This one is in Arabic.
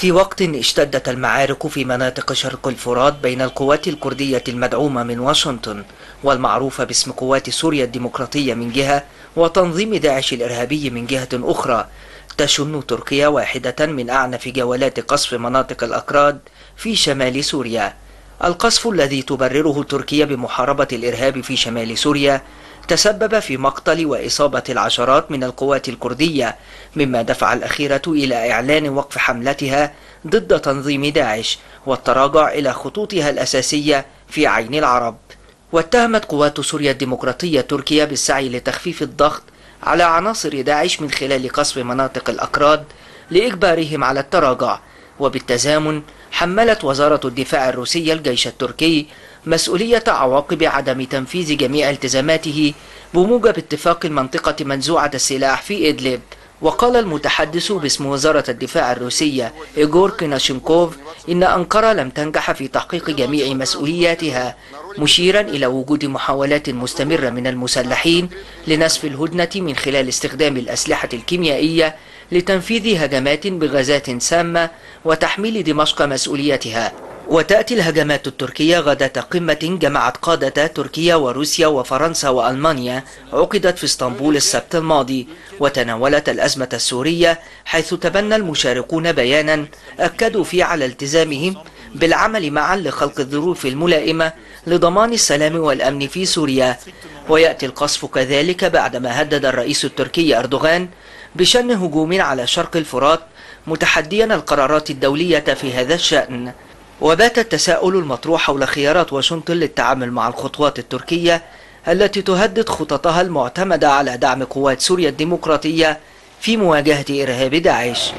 في وقت اشتدت المعارك في مناطق شرق الفرات بين القوات الكردية المدعومة من واشنطن والمعروفة باسم قوات سوريا الديمقراطية من جهة وتنظيم داعش الإرهابي من جهة أخرى، تشن تركيا واحدة من أعنف جولات قصف مناطق الأكراد في شمال سوريا. القصف الذي تبرره تركيا بمحاربة الإرهاب في شمال سوريا تسبب في مقتل وإصابة العشرات من القوات الكردية، مما دفع الأخيرة إلى إعلان وقف حملتها ضد تنظيم داعش والتراجع إلى خطوطها الأساسية في عين العرب. واتهمت قوات سوريا الديمقراطية تركيا بالسعي لتخفيف الضغط على عناصر داعش من خلال قصف مناطق الأكراد لإجبارهم على التراجع. وبالتزامن حملت وزارة الدفاع الروسية الجيش التركي مسؤولية عواقب عدم تنفيذ جميع التزاماته بموجب اتفاق المنطقة منزوعة السلاح في إدلب. وقال المتحدث باسم وزارة الدفاع الروسية إيغور كيناشينكوف إن أنقرة لم تنجح في تحقيق جميع مسؤولياتها، مشيرا إلى وجود محاولات مستمرة من المسلحين لنسف الهدنة من خلال استخدام الأسلحة الكيميائية لتنفيذ هجمات بغازات سامة وتحميل دمشق مسؤوليتها. وتأتي الهجمات التركية غدا قمة جمعت قادة تركيا وروسيا وفرنسا وألمانيا عقدت في اسطنبول السبت الماضي، وتناولت الأزمة السورية حيث تبنى المشاركون بيانا أكدوا فيه على التزامهم بالعمل معا لخلق الظروف الملائمة لضمان السلام والأمن في سوريا. ويأتي القصف كذلك بعدما هدد الرئيس التركي أردوغان بشن هجوم على شرق الفرات متحديا القرارات الدولية في هذا الشأن. وبات التساؤل المطروح حول خيارات واشنطن للتعامل مع الخطوات التركية التي تهدد خططها المعتمدة على دعم قوات سوريا الديمقراطية في مواجهة إرهاب داعش.